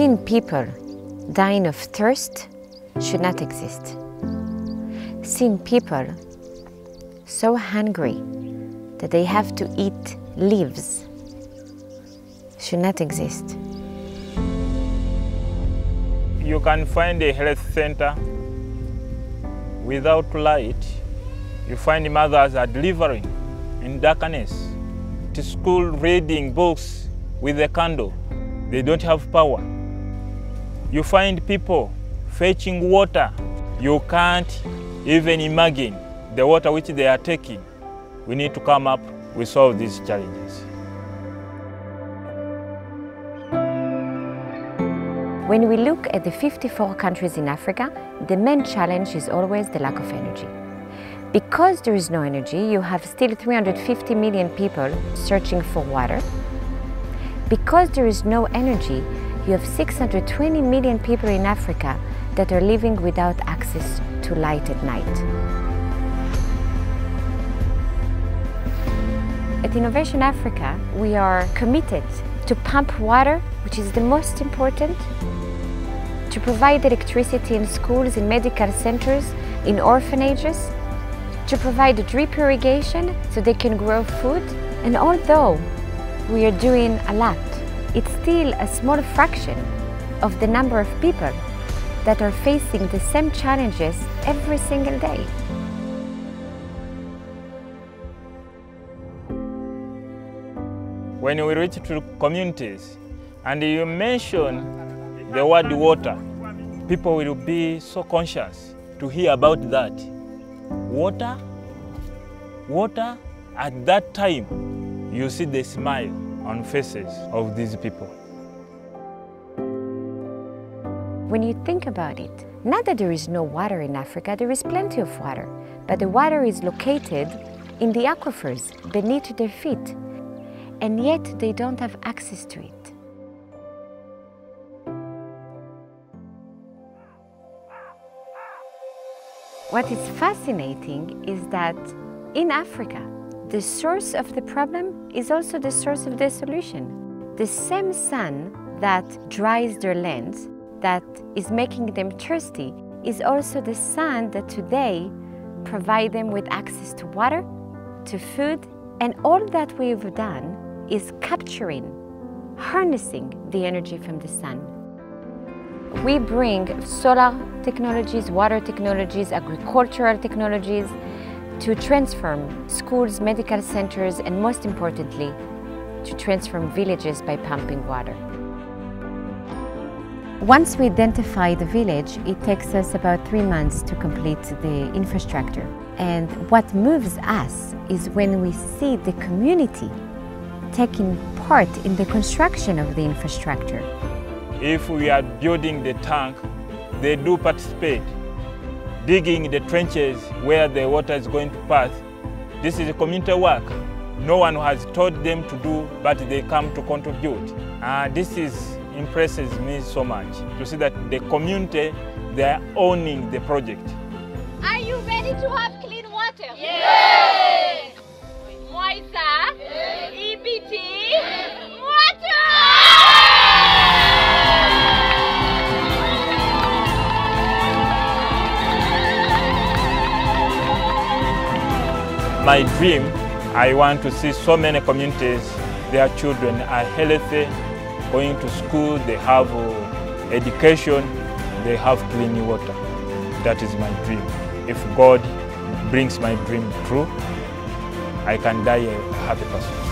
seeing people dying of thirst should not exist. Seeing people so hungry that they have to eat leaves should not exist. You can find a health center without light. You find mothers are delivering in darkness, to school reading books with a candle. They don't have power. You find people fetching water. You can't even imagine the water which they are taking. We need to come up with solve these challenges. When we look at the 54 countries in Africa, the main challenge is always the lack of energy. Because there is no energy, you have still 350 million people searching for water. Because there is no energy, you have 620 million people in Africa that are living without access to light at night. At Innovation Africa, we are committed to pump water, which is the most important, to provide electricity in schools, in medical centers, in orphanages, to provide drip irrigation so they can grow food. And although we are doing a lot, it's still a small fraction of the number of people that are facing the same challenges every single day. When we reach to communities and you mention the word water, people will be so conscious to hear about that. Water, water, at that time, you see the smile on faces of these people. When you think about it, not that there is no water in Africa, there is plenty of water, but the water is located in the aquifers beneath their feet. And yet they don't have access to it. What is fascinating is that in Africa, the source of the problem is also the source of the solution. The same sun that dries their lands, that is making them thirsty, is also the sun that today provides them with access to water, to food, and all that we've done is capturing, harnessing the energy from the sun. We bring solar technologies, water technologies, agricultural technologies to transform schools, medical centers, and most importantly, to transform villages by pumping water. Once we identify the village, it takes us about 3 months to complete the infrastructure. And what moves us is when we see the community taking part in the construction of the infrastructure. If we are building the tank, they do participate, digging the trenches where the water is going to pass. This is a community work. No one has told them to do, but they come to contribute. This impresses me so much, to see that the community, they are owning the project. Are you ready to have clean water? Yes! Moisa? Yes. EBT? Yes. Water! My dream, I want to see so many communities, their children are healthy, going to school, they have education, they have clean water. That is my dream. If God brings my dream true, I can die a happy person.